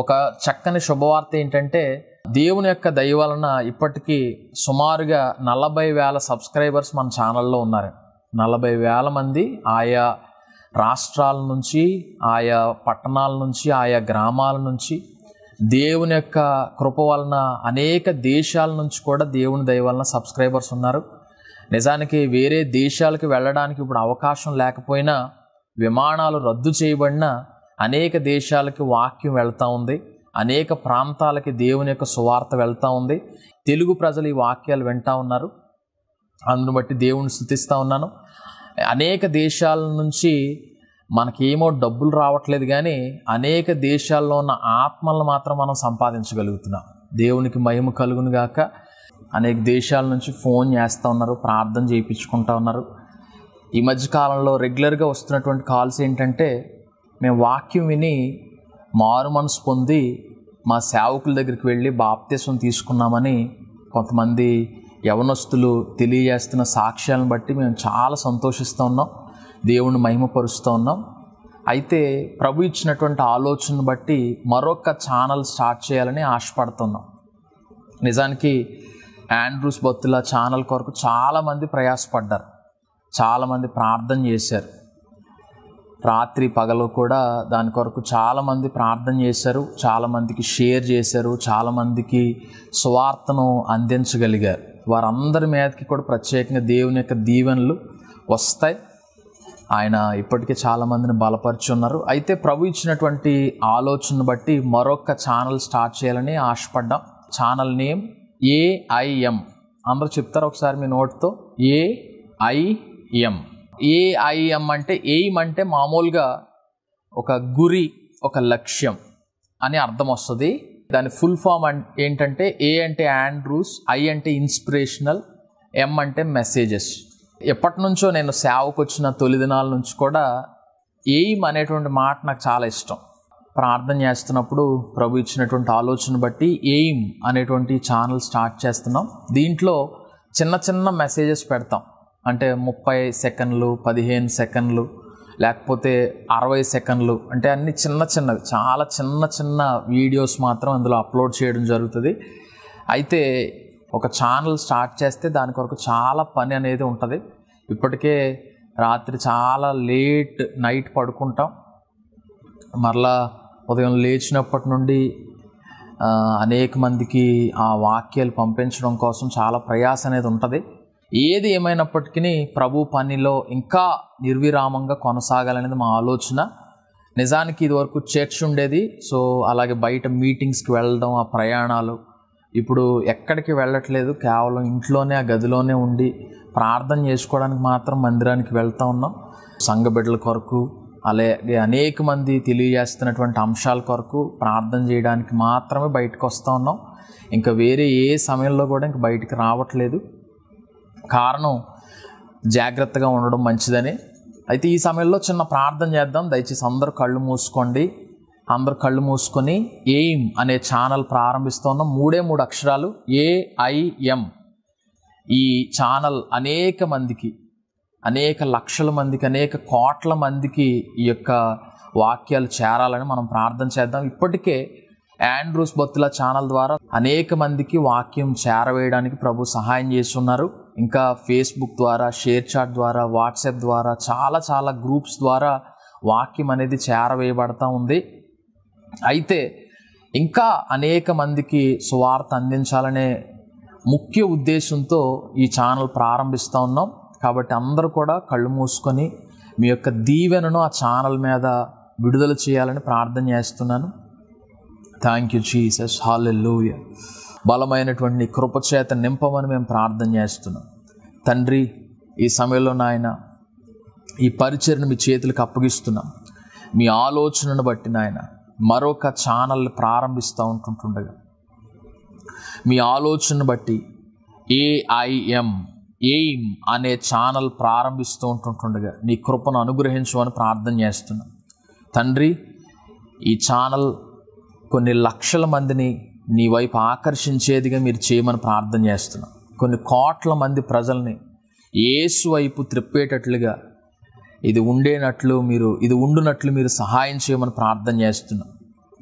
ఒక చక్కని శుభవార్త ఏంటంటే దేవుని యొక్క దయ వలన ఇప్పటికి సుమారుగా 40,000 సబ్స్క్రైబర్స్ మన ఛానల్లో ఉన్నారు. 40,000 మంది ఆయా రాష్ట్రాల నుంచి, ఆయా పట్టణాల నుంచి, ఆయా గ్రామాల నుంచి, దేవుని యొక్క కృప వలన అనేక దేశాల నుంచి కూడా దేవుని దయ వలన సబ్స్క్రైబర్స్ ఉన్నారు. నిజానికి వేరే దేశాలకు వెళ్ళడానికి ఇప్పుడు అవకాశం లేకపోయినా, విమానాలు రద్దు చేయబడిన అనేక దేశాలకు వాక్యం వెళ్తూ ఉంది, అనేక ప్రాంతాలకి దేవుని యొక్క సువార్త వెళ్తూ ఉంది. తెలుగు ప్రజలు ఈ వాక్యాలు వింటూ ఉన్నారు, అందును బట్టి దేవుని స్తుతిస్తూ ఉన్నాను. అనేక దేశాల నుంచి మనకేమో డబ్బులు రావట్లేదు, కానీ అనేక దేశాల్లో ఉన్న ఆత్మలను మాత్రం మనం సంపాదించగలుగుతున్నాం. దేవునికి మహిమ కలుగును గాక. అనేక దేశాల నుంచి ఫోన్ చేస్తూ ఉన్నారు, ప్రార్థన చేయించుకుంటూ ఉన్నారు. ఈ మధ్యకాలంలో రెగ్యులర్గా వస్తున్నటువంటి కాల్స్ ఏంటంటే, మేము వాక్యం విని మారు మనసు పొంది మా సేవకుల దగ్గరికి వెళ్ళి బాప్తీసం తీసుకున్నామని కొంతమంది యవనస్తులు తెలియజేస్తున్న సాక్ష్యాలను బట్టి మేము చాలా సంతోషిస్తూ ఉన్నాం, దేవుణ్ణి మహిమపరుస్తూ ఉన్నాం. అయితే ప్రభు ఇచ్చినటువంటి ఆలోచనను బట్టి మరొక ఛానల్ స్టార్ట్ చేయాలని ఆశపడుతున్నాం. నిజానికి ఆండ్రూస్ బతుల ఛానల్ కొరకు చాలామంది ప్రయాసపడ్డారు, చాలామంది ప్రార్థన చేశారు, రాత్రి పగలు కూడా దాని కొరకు చాలామంది ప్రార్థన చేశారు, చాలామందికి షేర్ చేశారు, చాలామందికి సువార్తను అందించగలిగారు. వారందరి మీదకి కూడా ప్రత్యేకంగా దేవుని యొక్క దీవెనలు వస్తాయి. ఆయన ఇప్పటికే చాలామందిని బలపరుచున్నారు. అయితే ప్రభు ఇచ్చినటువంటి ఆలోచనను బట్టి మరొక ఛానల్ స్టార్ట్ చేయాలని ఆశపడ్డాం. Channel name AIM. అందరూ చెప్తారు ఒకసారి మీ నోట్తో, ఏఐఎం. ఏఐఎం అంటే, ఎయిమ్ అంటే మామూలుగా ఒక గురి, ఒక లక్ష్యం అని అర్థం వస్తుంది. దాని ఫుల్ ఫామ్ ఏంటంటే, ఏ అంటే ఆండ్రూస్, ఐ అంటే ఇన్స్పిరేషనల్, ఎం అంటే మెసేజెస్. ఎప్పటి నుంచో నేను సేవకు వచ్చిన తొలిదినాల నుంచి కూడా ఎయిమ్ అనేటువంటి మాట నాకు చాలా ఇష్టం. ప్రార్థన చేస్తున్నప్పుడు ప్రభు ఇచ్చినటువంటి ఆలోచన బట్టి ఎయిమ్ అనేటువంటి ఛానల్ స్టార్ట్ చేస్తున్నాం. దీంట్లో చిన్న చిన్న మెసేజెస్ పెడతాం, అంటే 30 సెకండ్లు, 15 సెకండ్లు, లేకపోతే 60 సెకండ్లు, అంటే అన్ని చిన్న చిన్నవి, చాలా చిన్న చిన్న వీడియోస్ మాత్రం అందులో అప్లోడ్ చేయడం జరుగుతుంది. అయితే ఒక ఛానల్ స్టార్ట్ చేస్తే దాని కొరకు చాలా పని అనేది ఉంటుంది. ఇప్పటికే రాత్రి చాలా లేట్ నైట్ పడుకుంటాం, మరలా ఉదయం లేచినప్పటి నుండి అనేక మందికి ఆ వాక్యాలు పంపించడం కోసం చాలా ప్రయాస అనేది ఉంటుంది. ఏది ఏమైనప్పటికీ ప్రభు పనిలో ఇంకా నిర్విరామంగా కొనసాగాలనేది మా ఆలోచన. నిజానికి ఇదివరకు చర్చ్ ఉండేది, సో అలాగే బయట మీటింగ్స్కి వెళ్ళడం, ఆ ప్రయాణాలు. ఇప్పుడు ఎక్కడికి వెళ్ళట్లేదు, కేవలం ఇంట్లోనే ఆ గదిలోనే ఉండి ప్రార్థన చేసుకోవడానికి మాత్రం మందిరానికి వెళ్తూ ఉన్నాం. సంఘ బిడ్డల కొరకు, అలాగే అనేక మంది తెలియజేస్తున్నటువంటి అంశాల కొరకు ప్రార్థన చేయడానికి మాత్రమే బయటకు వస్తూ ఉన్నాం. ఇంకా వేరే ఏ సమయంలో కూడా ఇంక బయటికి రావట్లేదు. కారణం జాగ్రత్తగా ఉండడం మంచిదని. అయితే ఈ సమయంలో చిన్న ప్రార్థన చేద్దాం. దయచేసి అందరూ కళ్ళు మూసుకోండి. అందరూ కళ్ళు మూసుకొని ఎయిమ్ అనే ఛానల్ ప్రారంభిస్తున్నాం. 3 అక్షరాలు, ఏఐఎం. ఈ ఛానల్ అనేక మందికి, అనేక లక్షల మందికి, అనేక కోట్ల మందికి ఈ యొక్క వాక్యాలు చేరాలని మనం ప్రార్థన చేద్దాం. ఇప్పటికే ఆండ్రూస్ బతుల ఛానల్ ద్వారా అనేక మందికి వాక్యం చేరవేయడానికి ప్రభు సహాయం చేస్తున్నారు. ఇంకా ఫేస్బుక్ ద్వారా, షేర్ చాట్ ద్వారా, వాట్సాప్ ద్వారా, చాలా గ్రూప్స్ ద్వారా వాక్యం అనేది చేరవేయబడతా ఉంది. అయితే ఇంకా అనేక మందికి సువార్త అందించాలనే ముఖ్య ఉద్దేశంతో ఈ ఛానల్ ప్రారంభిస్తూ ఉన్నాం. కాబట్టి అందరూ కూడా కళ్ళు మూసుకొని మీ యొక్క దీవెనను ఆ ఛానల్ మీద విడుదల చేయాలని ప్రార్థన చేస్తున్నాను. Thank you Jesus, hallelujah. బలమైనటువంటి కృపచేత నింపమని మేము ప్రార్థన చేస్తున్నాం. తండ్రి, ఈ సమయంలో నాయన ఈ పరిచర్ను మీ చేతులకు అప్పగిస్తున్నాం. మీ ఆలోచనను బట్టి నాయన మరొక ఛానల్ ప్రారంభిస్తూ ఉంటుండగా, మీ ఆలోచనను బట్టి ఏఐఎం, ఎయిమ్ అనే ఛానల్ ప్రారంభిస్తూ ఉంటుండగా నీ కృపను అనుగ్రహించమని ప్రార్థన చేస్తున్నాం. తండ్రి, ఈ ఛానల్ కొన్ని లక్షల మందిని నీ వైపు ఆకర్షించేదిగా మీరు చేయమని ప్రార్థన చేస్తున్నాం. కొన్ని కోట్ల మంది ప్రజల్ని యేసు వైపు త్రిప్పేటట్లుగా ఇది ఉండునట్లు మీరు సహాయం చేయమని ప్రార్థన చేస్తున్నాం.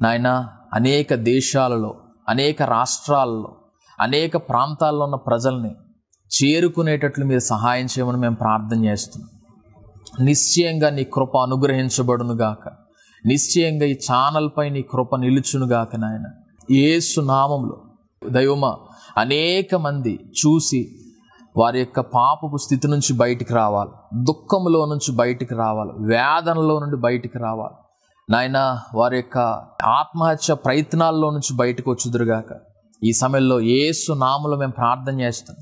నాయనా, అనేక దేశాలలో అనేక రాష్ట్రాలలో అనేక ప్రాంతాల్లో ఉన్న ప్రజల్ని చేరుకునేటట్లు మీరు సహాయం చేయమని మేము ప్రార్థన చేస్తున్నాం. నిశ్చయంగా నీ కృప అనుగ్రహించబడును గాక. నిశ్చయంగా ఈ ఛానల్పై నీ కృప నిలుచును గాక నాయన. యేసు నామములో దైవమా, అనేక మంది చూసి వారి యొక్క పాపపు స్థితి నుంచి బయటికి రావాలి, దుఃఖంలో నుంచి బయటికి రావాలి, వేదనలో నుండి బయటికి రావాలి నాయన. వారి యొక్క ఆత్మహత్య ప్రయత్నాల్లో నుంచి బయటకు వచ్చుదురుగాక. ఈ సమయంలో యేసు నామములో మేము ప్రార్థన చేస్తాం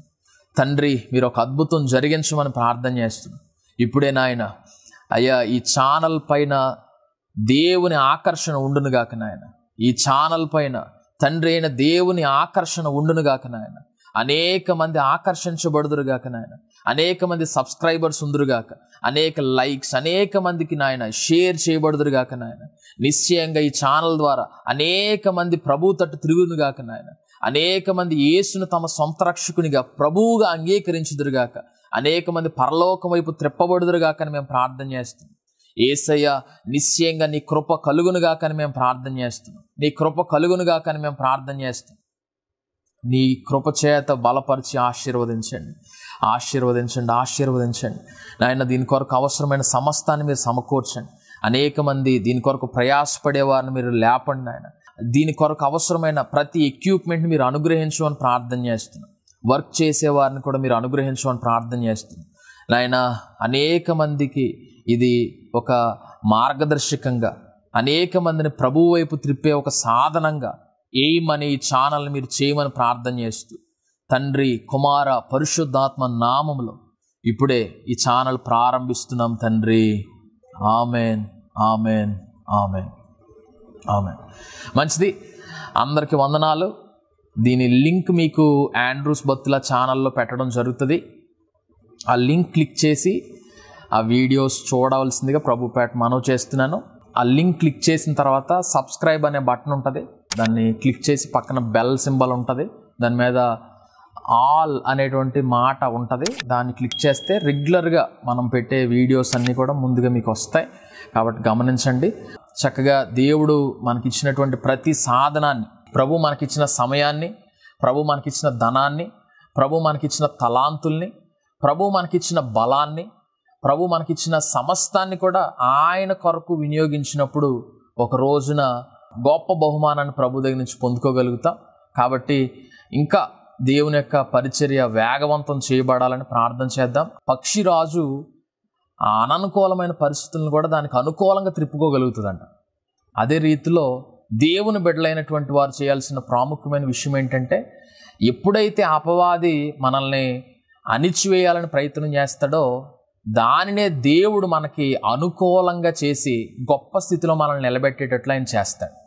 తండ్రి. మీరు ఒక అద్భుతం జరిగించమని ప్రార్థన చేస్తున్నాం. ఇప్పుడే నాయన అయ్యా, ఈ ఛానల్ పైన దేవుని ఆకర్షణ ఉండునుగాక నాయన. ఈ ఛానల్ పైన తండ్రి అయిన దేవుని ఆకర్షణ ఉండునుగాక నాయన. అనేక మంది ఆకర్షించబడుదురుగాక నాయన. అనేక మంది సబ్స్క్రైబర్స్ ఉందరుగాక. అనేక లైక్స్ అనేక మందికి నాయన షేర్ చేయబడుదురుగాక నాయన. నిశ్చయంగా ఈ ఛానల్ ద్వారా అనేక మంది ప్రభు తట్టు తిరుగునుగాక నాయన. అనేక మంది యేసును తమ సొంత రక్షకునిగా ప్రభువుగా అంగీకరించుదురుగాక. అనేక మంది పరలోకం వైపు త్రిప్పబడుదురుగాక అని మేము ప్రార్థన చేస్తున్నాం. యేసయ్య నిశ్చయంగా నీ కృప కలుగునుగాక అని మేము ప్రార్థన చేస్తున్నాం. నీ కృప కలుగునుగాక అని మేము ప్రార్థన చేస్తాం. నీ కృపచేత బలపరిచి ఆశీర్వదించండి, ఆశీర్వదించండి, ఆశీర్వదించండి నాయన. దీని కొరకు అవసరమైన సమస్తాన్ని మీరు సమకూర్చండి. అనేక మంది దీని కొరకు ప్రయాసపడేవారిని మీరు లేపండి నాయన. దీని కొరకు అవసరమైన ప్రతి ఎక్విప్మెంట్ని మీరు అనుగ్రహించమని ప్రార్థన చేస్తున్నాం. వర్క్ చేసేవారిని కూడా మీరు అనుగ్రహించమని ప్రార్థన చేస్తున్నాం నాయన. అనేక మందికి ఇది ఒక మార్గదర్శకంగా, అనేక మందిని ప్రభువు వైపు త్రిప్పే ఒక సాధనంగా ఏమని ఈ ఛానల్ని మీరు చేయమని ప్రార్థన చేస్తూ తండ్రి, కుమార, పరిశుద్ధాత్మ నామములో ఇప్పుడే ఈ ఛానల్ ప్రారంభిస్తున్నాం తండ్రి. Amen, amen, amen, amen. మంచిది, అందరికీ వందనాలు. దీని లింక్ మీకు ఆండ్రూస్ బత్తులా ఛానల్లో పెట్టడం జరుగుతుంది. ఆ లింక్ క్లిక్ చేసి ఆ వీడియోస్ చూడవలసిందిగా ప్రభుపేట మనవి చేస్తున్నాను. ఆ లింక్ క్లిక్ చేసిన తర్వాత సబ్స్క్రైబ్ అనే బటన్ ఉంటుంది, దాన్ని క్లిక్ చేసి పక్కన బెల్ సింబల్ ఉంటుంది, దాని మీద ఆల్ అనేటువంటి మాట ఉంటుంది, దాన్ని క్లిక్ చేస్తే రెగ్యులర్గా మనం పెట్టే వీడియోస్ అన్నీ కూడా ముందుగా మీకు వస్తాయి. కాబట్టి గమనించండి, చక్కగా దేవుడు మనకిచ్చినటువంటి ప్రతి సాధనాన్ని, ప్రభు మనకిచ్చిన సమయాన్ని, ప్రభు మనకిచ్చిన ధనాన్ని, ప్రభు మనకిచ్చిన తలాంతుల్ని, ప్రభు మనకిచ్చిన బలాన్ని, ప్రభు మనకిచ్చిన సమస్తాన్ని కూడా ఆయన కొరకు వినియోగించినప్పుడు ఒక రోజున గొప్ప బహుమానాన్ని ప్రభు దగ్గర నుంచి పొందుకోగలుగుతాం. కాబట్టి ఇంకా దేవుని యొక్క పరిచర్య వేగవంతం చేయబడాలని ప్రార్థన చేద్దాం. పక్షిరాజు ఆ అననుకూలమైన పరిస్థితులను కూడా దానికి అనుకూలంగా త్రిప్పుకోగలుగుతుందంట. అదే రీతిలో దేవుని బిడ్డలైనటువంటి వారు చేయాల్సిన ప్రాముఖ్యమైన విషయం ఏంటంటే, ఎప్పుడైతే అపవాది మనల్ని అణిచివేయాలని ప్రయత్నం చేస్తాడో దానినే దేవుడు మనకి అనుకూలంగా చేసి గొప్ప స్థితిలో మనల్ని నిలబెట్టేటట్లు ఆయన చేస్తాడు.